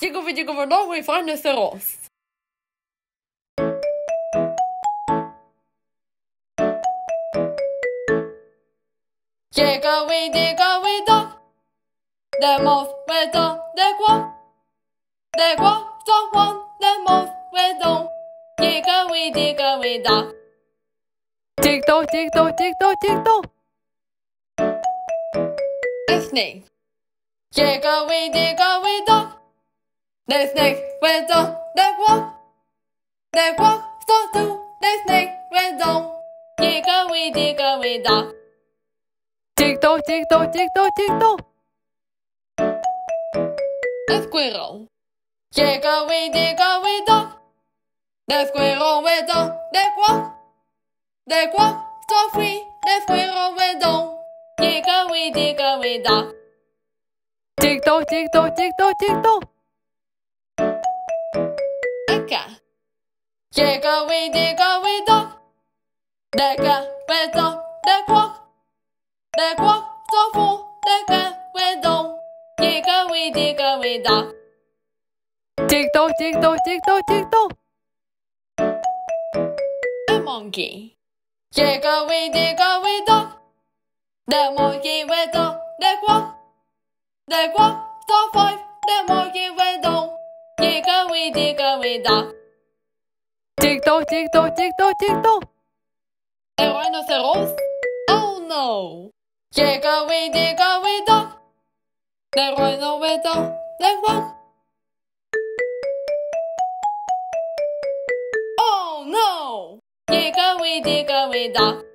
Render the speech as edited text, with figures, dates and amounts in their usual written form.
Jiggover jiggover dog, we find a rest. Hickory Dickory Dock, the mouse went on the clock. The clock struck one, the mouse went on. Hickory Dickory Dock. Tick tock, tick tock, tick tock, tick tock. Listening. Hickory Dickory Dock, the snake went on the clock. The clock struck two, the snake went on. Hickory Dickory Dock. Tick tock, tick tock, tick tock, tick tock. The squirrel. Hickory dickory dock. The squirrel went on the clock. The clock struck three. The squirrel went on. Hickory dickory dock. Tick tock, tick tock, tick tock, tick tock. The cat. Hickory dickory dock. The cat went on the clock. The clock struck four, the cat went on. Hickory dickory dock. Tick tock, tick tock, tick tock, tick tock. The monkey. Hickory dickory dock. The monkey went on the clock. The clock struck five, the monkey went on. Hickory dickory dock. Tick tock, tick tock, tick tock, tick tock. A rhinoceros? Oh no! Hickory dickory dock, the rhino went on the clock. Oh no! Hickory dickory dock.